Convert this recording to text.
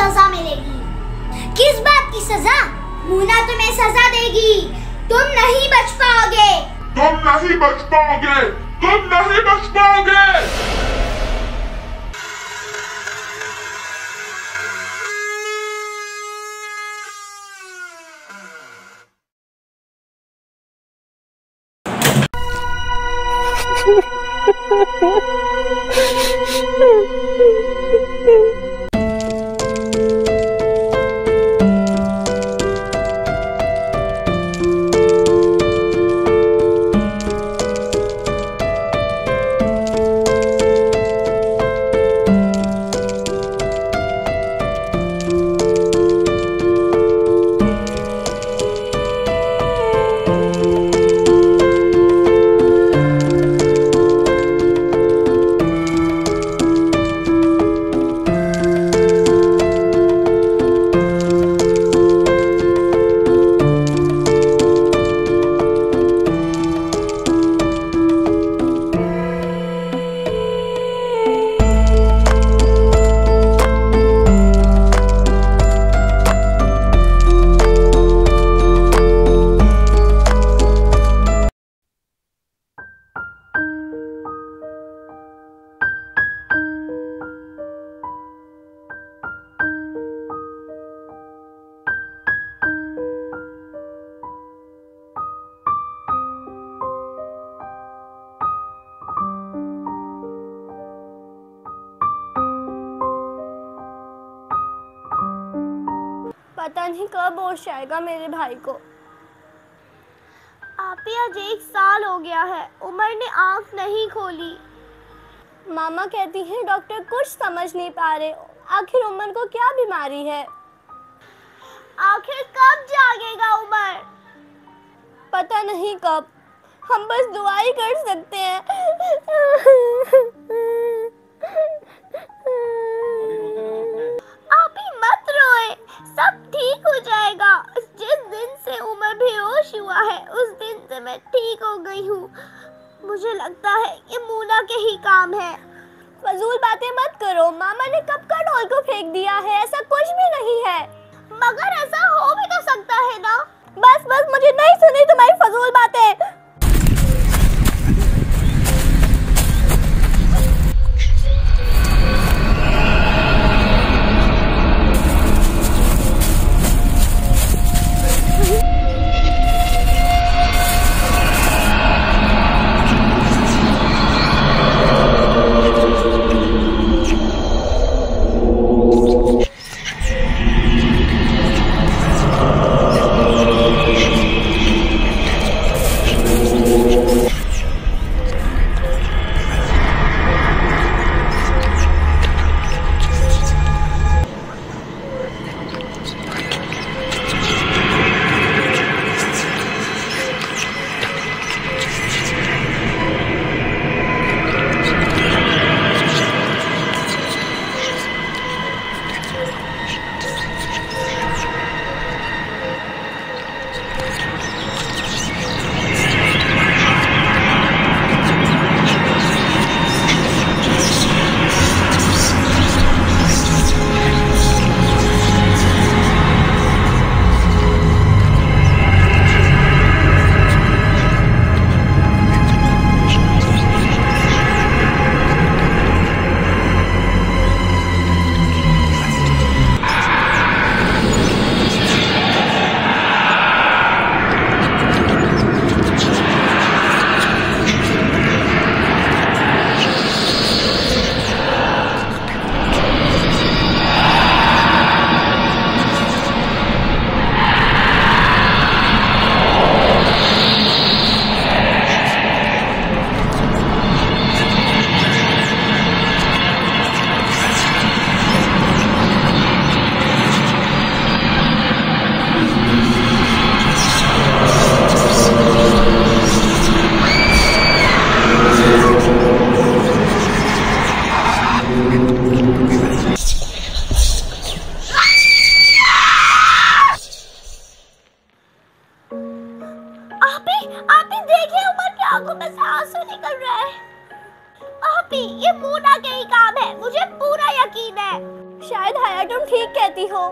सजा मिलेगी। किस बात की सजा? मोना तुम्हें सजा देगी। तुम नहीं बच पाओगे, तुम नहीं बच पाओगे, तुम नहीं बच पाओगे। पता नहीं कब होश आएगा मेरे भाई को। आपी आज 1 साल हो गया है, उमर ने आंख नहीं खोली। मामा कहती हैं डॉक्टर कुछ समझ नहीं पा रहे, आखिर उमर को क्या बीमारी है। आखिर कब जागेगा उमर? पता नहीं कब, हम बस दुआ ही कर सकते हैं। आपी मत रोए, सब ठीक हो जाएगा। जिस दिन से उमर बेहोश हुआ है उस दिन से मैं ठीक हो गई हूँ। मुझे लगता है ये मोना के ही काम है। फजूल बातें मत करो, मामा ने कब का डॉल को फेंक दिया है, ऐसा कुछ भी नहीं है। मगर ऐसा हो भी तो सकता है ना। बस बस, मुझे नहीं सुनी तुम्हारी फजूल बातें। आंखों में से आंसू निकल रहा है। आपी, ये मोना का ही काम है, मुझे पूरा यकीन है। शायद हया तुम ठीक कहती हो।